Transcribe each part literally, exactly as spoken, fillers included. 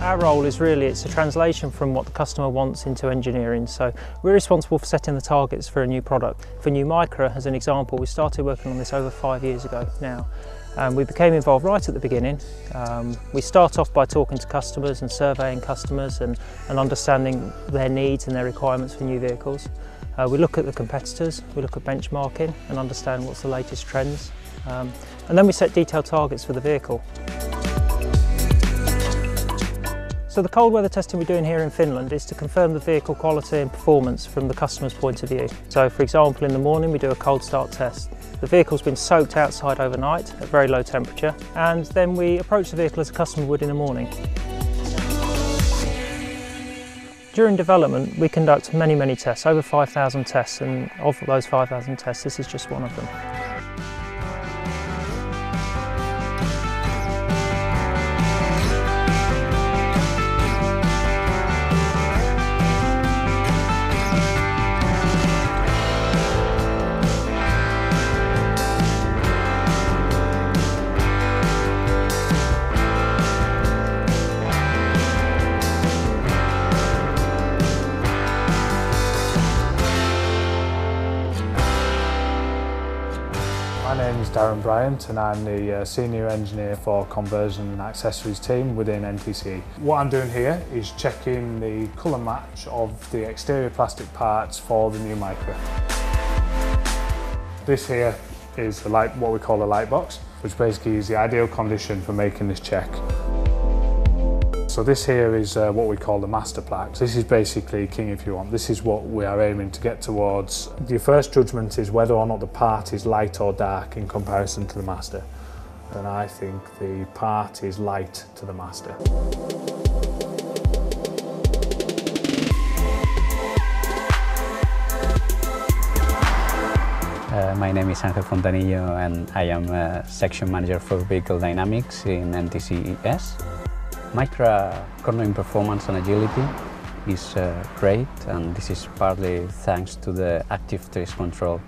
Our role is really, it's a translation from what the customer wants into engineering. So we're responsible for setting the targets for a new product. For New Micra, as an example, we started working on this over five years ago now. Um, we became involved right at the beginning. Um, we start off by talking to customers and surveying customers and, and understanding their needs and their requirements for new vehicles. Uh, we look at the competitors, we look at benchmarking and understand what's the latest trends. Um, and then we set detailed targets for the vehicle. So the cold weather testing we're doing here in Finland is to confirm the vehicle quality and performance from the customer's point of view. So for example, in the morning we do a cold start test. The vehicle's been soaked outside overnight at very low temperature, and then we approach the vehicle as a customer would in the morning. During development we conduct many, many tests, over five thousand tests, and of those five thousand tests this is just one of them. My name is Darren Bryant and I'm the uh, Senior Engineer for Conversion and Accessories team within N T C. What I'm doing here is checking the colour match of the exterior plastic parts for the new Micra. This here is the light, what we call a light box, which basically is the ideal condition for making this check. So this here is uh, what we call the master plaque. So this is basically king if you want. This is what we are aiming to get towards. Your first judgment is whether or not the part is light or dark in comparison to the master. And I think the part is light to the master. Uh, my name is Angel Fontanillo and I am a section manager for Vehicle Dynamics in N T C E S. Micra cornering performance and agility is uh, great, and this is partly thanks to the Active Trace Control.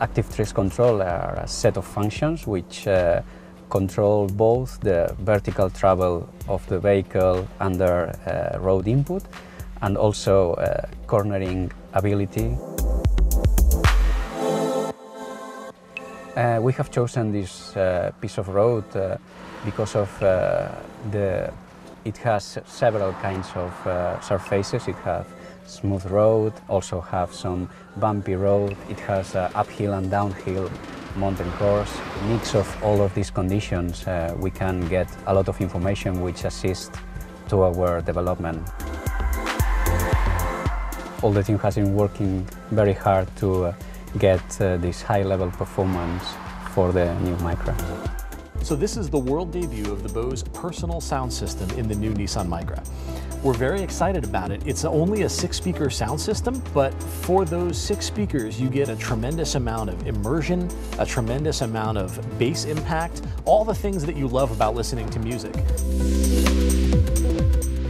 Active Trace Control are a set of functions which uh, control both the vertical travel of the vehicle under uh, road input and also uh, cornering ability. Uh, we have chosen this uh, piece of road uh, because of uh, the, it has several kinds of uh, surfaces. It has smooth road, also have some bumpy road. It has uh, uphill and downhill mountain course. A mix of all of these conditions, uh, we can get a lot of information which assists to our development. All the team has been working very hard to uh, get uh, this high-level performance for the new Micra. So this is the world debut of the Bose personal sound system in the new Nissan Micra. We're very excited about it. It's only a six-speaker sound system, but for those six speakers, you get a tremendous amount of immersion, a tremendous amount of bass impact, all the things that you love about listening to music.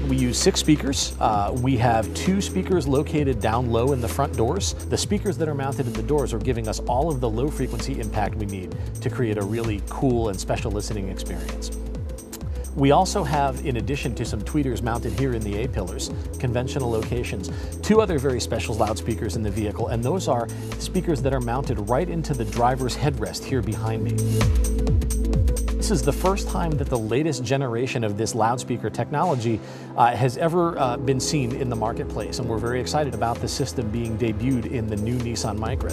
We use six speakers. Uh, we have two speakers located down low in the front doors. The speakers that are mounted in the doors are giving us all of the low frequency impact we need to create a really cool and special listening experience. We also have, in addition to some tweeters mounted here in the A-pillars, conventional locations, two other very special loudspeakers in the vehicle, and those are speakers that are mounted right into the driver's headrest here behind me. This is the first time that the latest generation of this loudspeaker technology uh, has ever uh, been seen in the marketplace, and we're very excited about the system being debuted in the new Nissan Micra.